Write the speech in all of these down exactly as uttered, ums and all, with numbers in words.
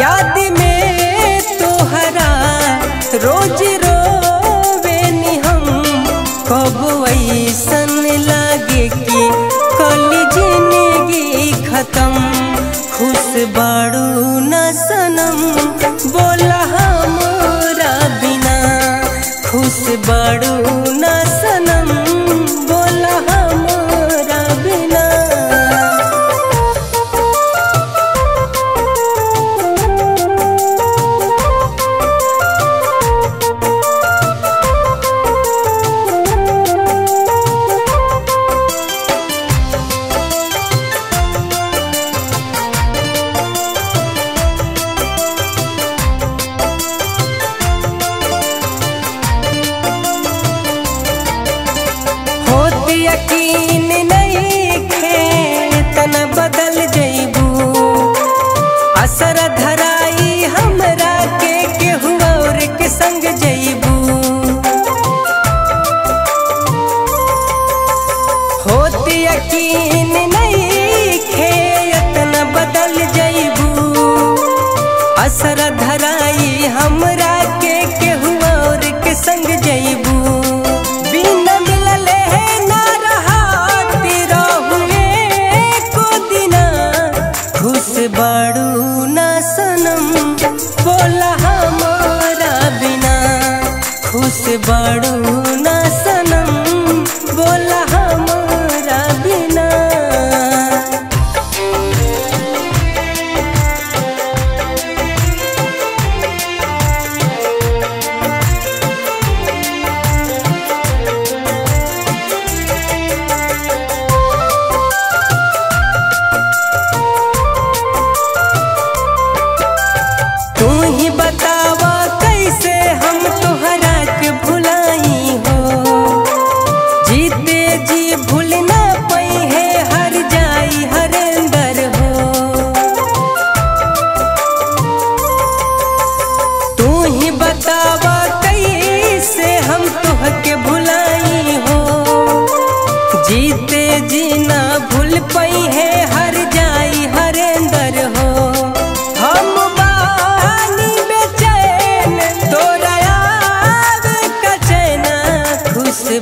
याद में तोहरा रोज रोवे नी हम, कब ऐसन लागे कि कली जिंदगी खत्म। खुश बाड़ू न सनम बोला हमरा बिना, खुश बाड़ू न सनम बोला हमरा बिना। यकीन नहीं खे तन बदल जैबू, असर धराई हमरा के केहू और के संग जैबू। होत यकीन नहीं खे तन बदल जैबू, असर धराई हमरा के केहू और के संग जैबू। बिना मिलले बाड़ू ना सनम बोला हमारा बिना, खुश बाड़ू ना सनम बोला हमारा बिना। बतावा कैसे हम तोहरा के भुलाई हो, जीते जी भूलना पई है हर जाई हरेंदर हो। तू ही बतावा कैसे हम तोह के भुलाई हो, जीते जी ना भूल पई है हर जाई हरेंदर हो। हम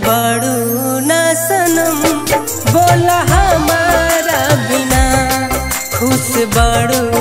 बाड़ू ना सनम बोला हमारा बिना, खुश बाड़ू।